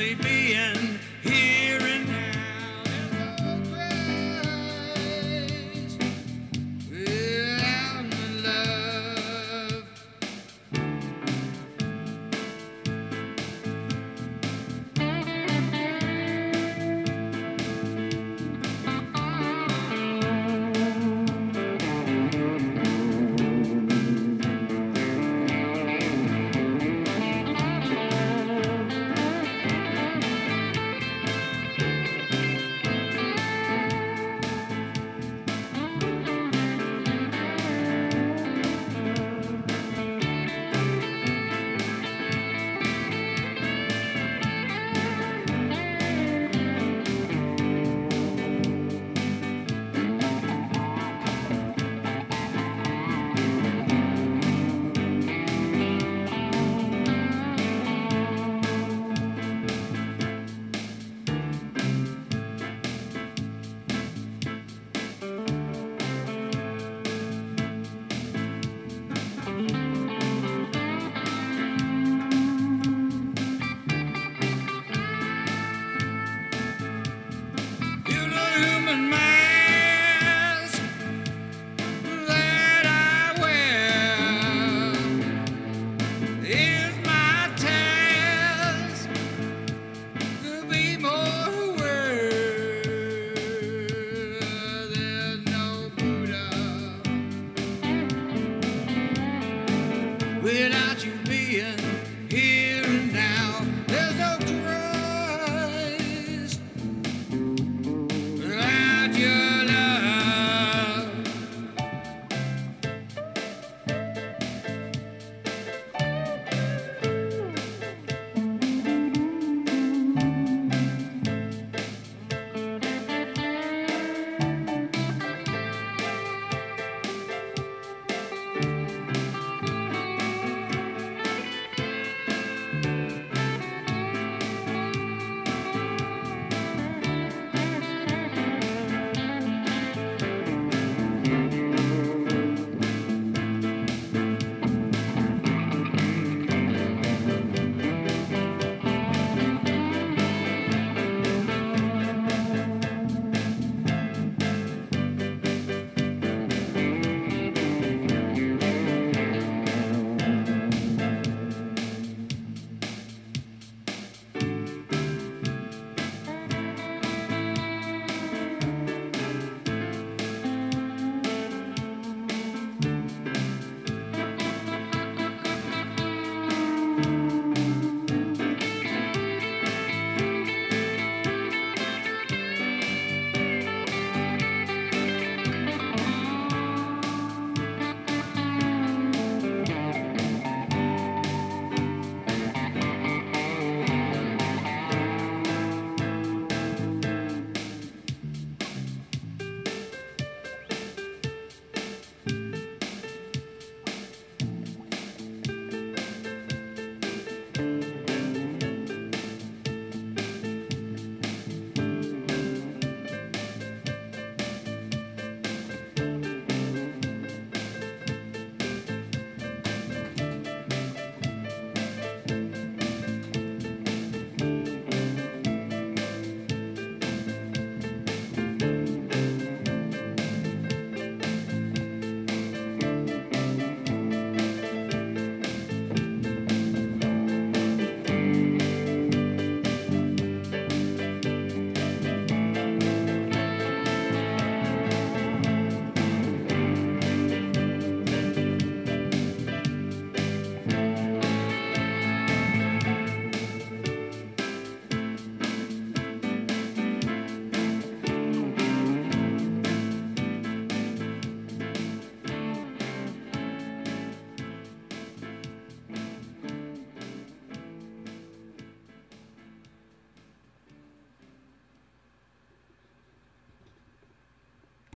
only being here and now. Without my love, without you being here.